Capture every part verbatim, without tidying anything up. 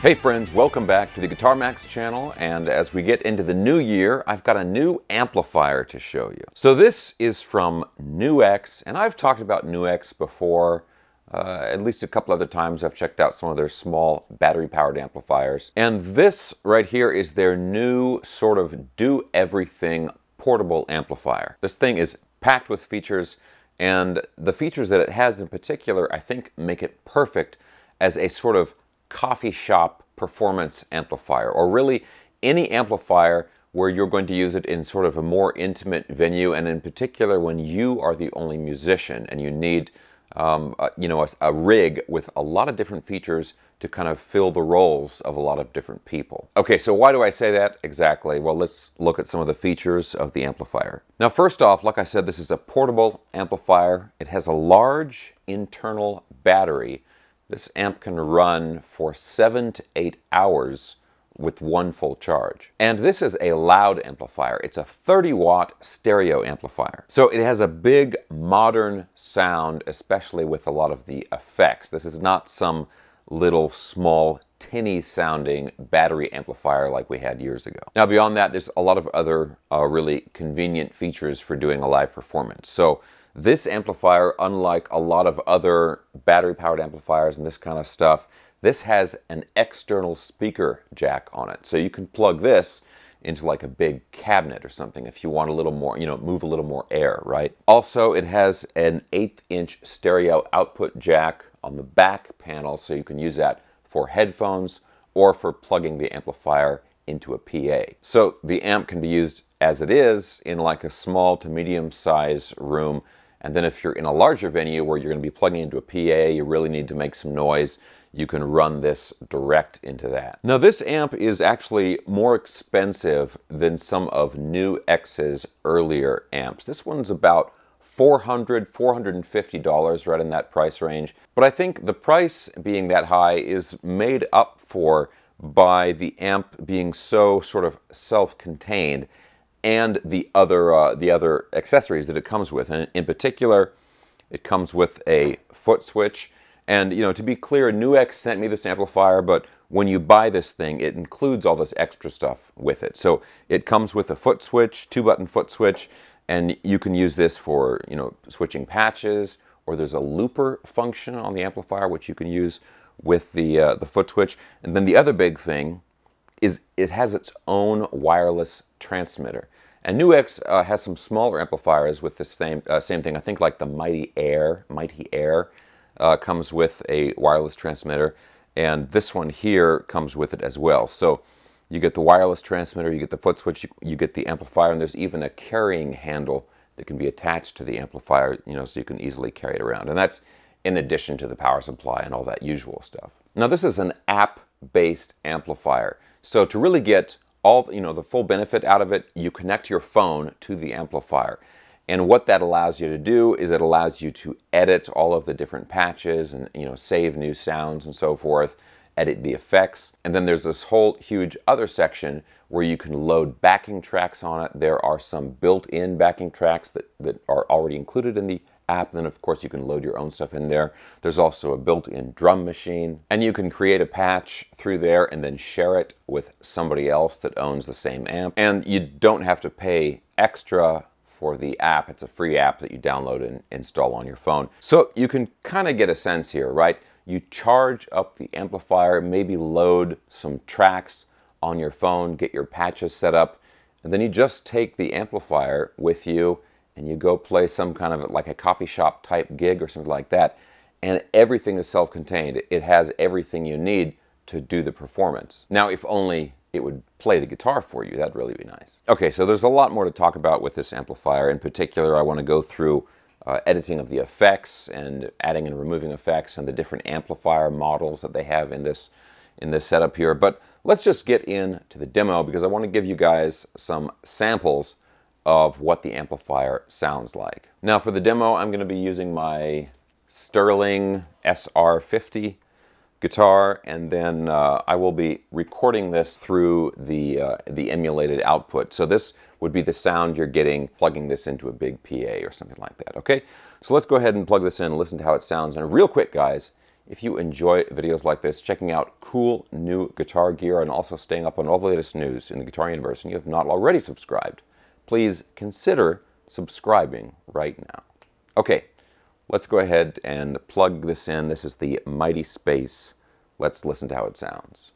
Hey friends, welcome back to the Guitar MAX channel, and as we get into the new year, I've got a new amplifier to show you. So this is from NuX, and I've talked about NuX before, uh, at least a couple other times. I've checked out some of their small battery-powered amplifiers. And this right here is their new sort of do-everything portable amplifier. This thing is packed with features, and the features that it has in particular, I think, make it perfect as a sort of coffee shop performance amplifier, or really any amplifier where you're going to use it in sort of a more intimate venue, and in particular when you are the only musician and you need um, a, you know a, a rig with a lot of different features to kind of fill the roles of a lot of different people. Okay, so why do I say that exactly? Well, let's look at some of the features of the amplifier. Now, first off, like I said, this is a portable amplifier. It has a large internal battery. This amp can run for seven to eight hours with one full charge. And this is a loud amplifier. It's a thirty watt stereo amplifier. So it has a big modern sound, especially with a lot of the effects. This is not some little small tinny sounding battery amplifier like we had years ago. Now beyond that, there's a lot of other uh, really convenient features for doing a live performance. So this amplifier, unlike a lot of other battery-powered amplifiers and this kind of stuff, this has an external speaker jack on it. So you can plug this into like a big cabinet or something if you want a little more, you know, move a little more air, right? Also, it has an eighth inch stereo output jack on the back panel, so you can use that for headphones or for plugging the amplifier into a P A. So the amp can be used as it is in like a small to medium size room. And then if you're in a larger venue where you're going to be plugging into a P A, you really need to make some noise, you can run this direct into that. Now this amp is actually more expensive than some of NuX's earlier amps. This one's about four hundred, four hundred fifty dollars, right in that price range. But I think the price being that high is made up for by the amp being so sort of self-contained, and the other uh, the other accessories that it comes with. And in particular, it comes with a foot switch. And you know, to be clear, NuX sent me this amplifier, but when you buy this thing, it includes all this extra stuff with it. So it comes with a foot switch, two button foot switch, and you can use this for, you know, switching patches, or there's a looper function on the amplifier which you can use with the uh, the foot switch. And then the other big thing is it has its own wireless transmitter. And NuX uh, has some smaller amplifiers with the same uh, same thing. I think like the Mighty Air, Mighty Air uh, comes with a wireless transmitter, and this one here comes with it as well. So you get the wireless transmitter, you get the foot switch, you, you get the amplifier, and there's even a carrying handle that can be attached to the amplifier, you know, so you can easily carry it around. And that's in addition to the power supply and all that usual stuff. Now this is an app-based amplifier. So to really get all, you know, the full benefit out of it, you connect your phone to the amplifier. And what that allows you to do is it allows you to edit all of the different patches and, you know, save new sounds and so forth, edit the effects. And then there's this whole huge other section where you can load backing tracks on it. There are some built-in backing tracks that, that are already included in the app. Then of course you can load your own stuff in there. There's also a built-in drum machine, and you can create a patch through there and then share it with somebody else that owns the same amp. And you don't have to pay extra for the app. It's a free app that you download and install on your phone. So you can kind of get a sense here, right? You charge up the amplifier, maybe load some tracks on your phone, get your patches set up, and then you just take the amplifier with you and you go play some kind of like a coffee shop type gig or something like that, and everything is self-contained. It has everything you need to do the performance. Now, if only it would play the guitar for you, that'd really be nice. Okay, so there's a lot more to talk about with this amplifier. In particular, I wanna go through uh, editing of the effects and adding and removing effects and the different amplifier models that they have in this, in this setup here. But let's just get into the demo, because I wanna give you guys some samples of what the amplifier sounds like. Now for the demo, I'm going to be using my Sterling S R fifty guitar, and then uh, I will be recording this through the, uh, the emulated output. So this would be the sound you're getting plugging this into a big P A or something like that, okay? So let's go ahead and plug this in and listen to how it sounds. And real quick, guys, If you enjoy videos like this, checking out cool new guitar gear and also staying up on all the latest news in the guitar universe, and you have not already subscribed, please consider subscribing right now. Okay, let's go ahead and plug this in. This is the Mighty Space. Let's listen to how it sounds.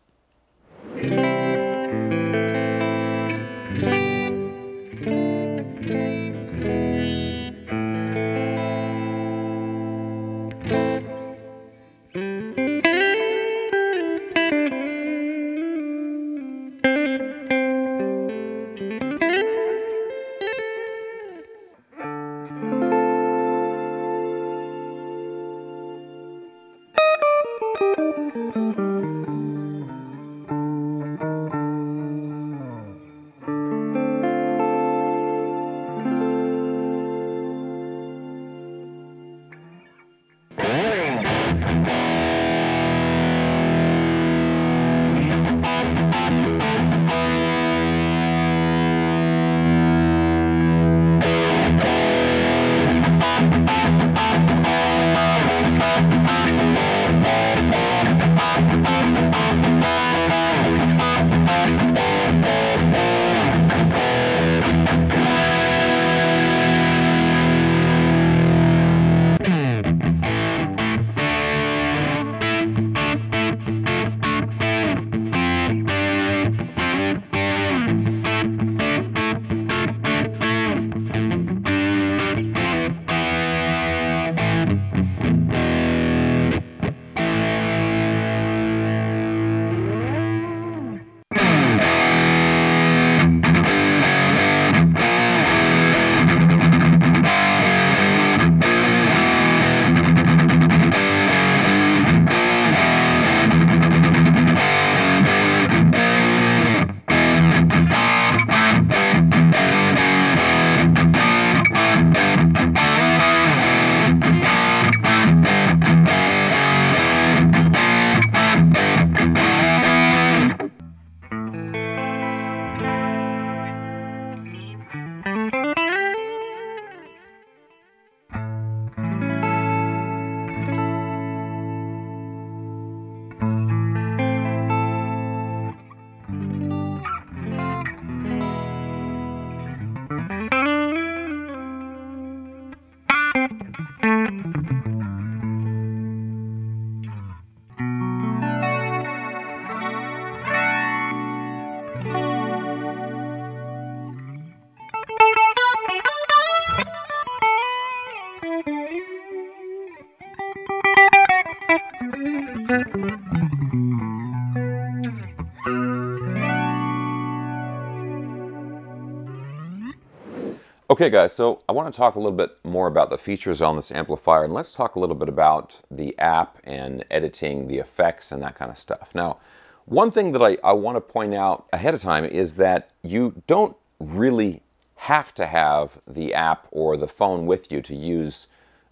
Okay guys, so I want to talk a little bit more about the features on this amplifier, and let's talk a little bit about the app and editing the effects and that kind of stuff. Now, one thing that I, I want to point out ahead of time is that you don't really have to have the app or the phone with you to use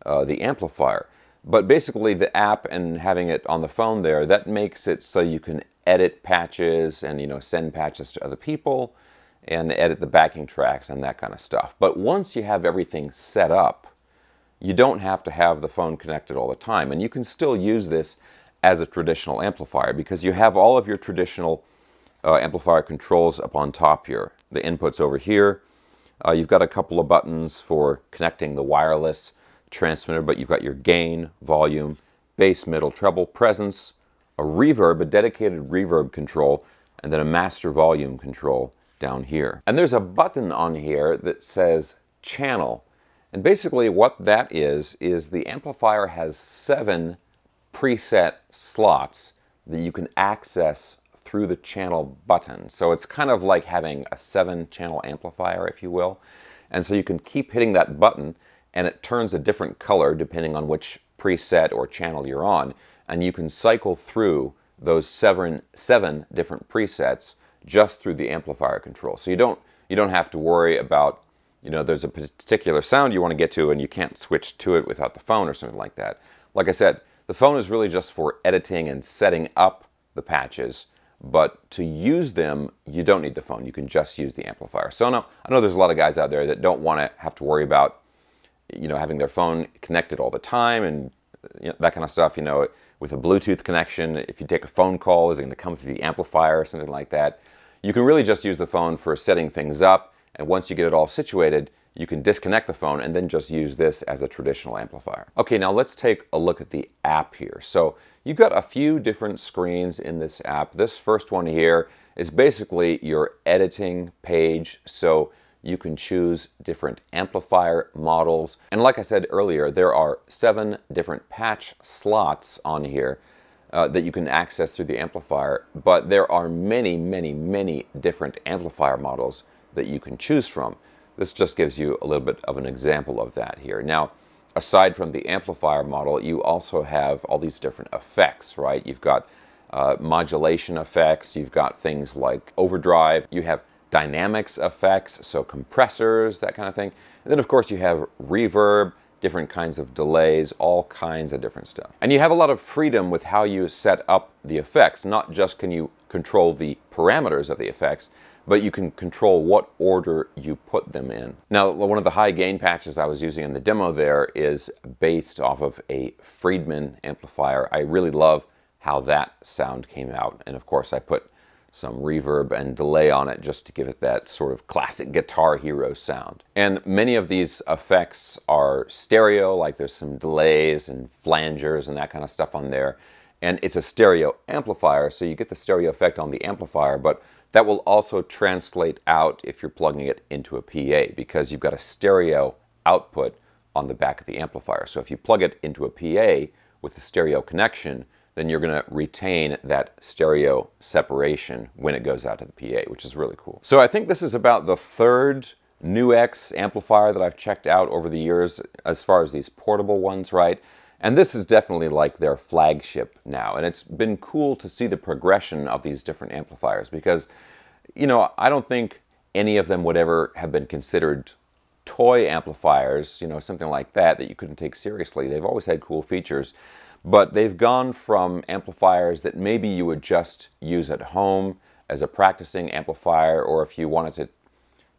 uh, the amplifier. But basically the app and having it on the phone there, that makes it so you can edit patches and, you know, send patches to other people and edit the backing tracks and that kind of stuff. But once you have everything set up, you don't have to have the phone connected all the time. And you can still use this as a traditional amplifier because you have all of your traditional uh, amplifier controls up on top here. The input's over here. Uh, you've got a couple of buttons for connecting the wireless transmitter, but you've got your gain, volume, bass, middle, treble, presence, a reverb, a dedicated reverb control, and then a master volume control down here. And there's a button on here that says channel. And basically what that is, is the amplifier has seven preset slots that you can access through the channel button. So it's kind of like having a seven channel amplifier, if you will. And so you can keep hitting that button and it turns a different color depending on which preset or channel you're on. And you can cycle through those seven, seven different presets just through the amplifier control. So you don't, you don't have to worry about, you know, there's a particular sound you want to get to and you can't switch to it without the phone or something like that. Like I said, the phone is really just for editing and setting up the patches, but to use them, you don't need the phone. You can just use the amplifier. So no, I know there's a lot of guys out there that don't want to have to worry about, you know, having their phone connected all the time and that kind of stuff, you know, with a Bluetooth connection. If you take a phone call, is it going to come through the amplifier or something like that? You can really just use the phone for setting things up, and once you get it all situated, you can disconnect the phone and then just use this as a traditional amplifier. Okay, now let's take a look at the app here. So you've got a few different screens in this app. This first one here is basically your editing page, so you can choose different amplifier models. And like I said earlier, there are seven different patch slots on here uh, that you can access through the amplifier, but there are many, many, many different amplifier models that you can choose from. This just gives you a little bit of an example of that here. Now, aside from the amplifier model, you also have all these different effects, right? You've got uh, modulation effects, you've got things like overdrive, you have dynamics effects, so compressors, that kind of thing. And then of course you have reverb, different kinds of delays, all kinds of different stuff. And you have a lot of freedom with how you set up the effects. Not just can you control the parameters of the effects, but you can control what order you put them in. Now, one of the high gain patches I was using in the demo there is based off of a Friedman amplifier. I really love how that sound came out. And of course I put some reverb and delay on it just to give it that sort of classic Guitar Hero sound. And many of these effects are stereo, like there's some delays and flangers and that kind of stuff on there. And it's a stereo amplifier, so you get the stereo effect on the amplifier, but that will also translate out if you're plugging it into a P A, because you've got a stereo output on the back of the amplifier. So if you plug it into a P A with a stereo connection, then you're going to retain that stereo separation when it goes out to the P A, which is really cool. So I think this is about the third NuX amplifier that I've checked out over the years as far as these portable ones, right? And this is definitely like their flagship now. And it's been cool to see the progression of these different amplifiers because, you know, I don't think any of them would ever have been considered toy amplifiers, you know, something like that, that you couldn't take seriously. They've always had cool features. But they've gone from amplifiers that maybe you would just use at home as a practicing amplifier, or if you wanted to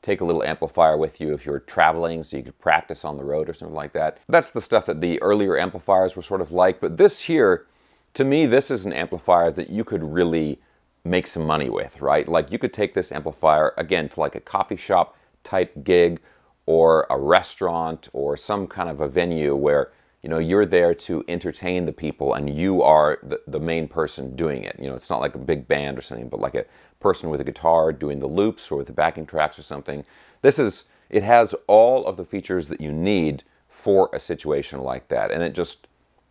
take a little amplifier with you if you were traveling so you could practice on the road or something like that. That's the stuff that the earlier amplifiers were sort of like. But this here, to me, this is an amplifier that you could really make some money with, right? Like you could take this amplifier, again, to like a coffee shop type gig or a restaurant or some kind of a venue where, you know, you're there to entertain the people and you are the, the main person doing it. You know, it's not like a big band or something, but like a person with a guitar doing the loops or with the backing tracks or something. This is, it has all of the features that you need for a situation like that. And it just,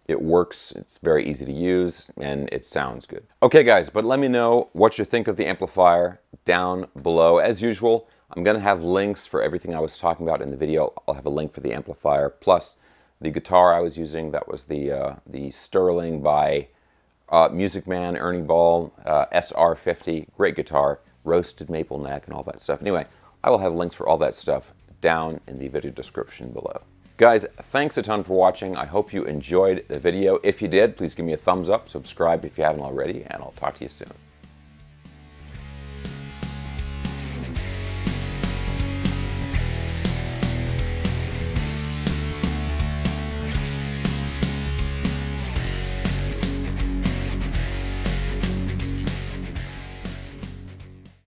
it works, it's very easy to use, and it sounds good. Okay guys, but let me know what you think of the amplifier down below. As usual, I'm gonna have links for everything I was talking about in the video. I'll have a link for the amplifier, plus the guitar I was using, that was the, uh, the Sterling by uh, Music Man, Ernie Ball, uh, S R fifty, great guitar, roasted maple neck and all that stuff. Anyway, I will have links for all that stuff down in the video description below. Guys, thanks a ton for watching. I hope you enjoyed the video. If you did, please give me a thumbs up, subscribe if you haven't already, and I'll talk to you soon.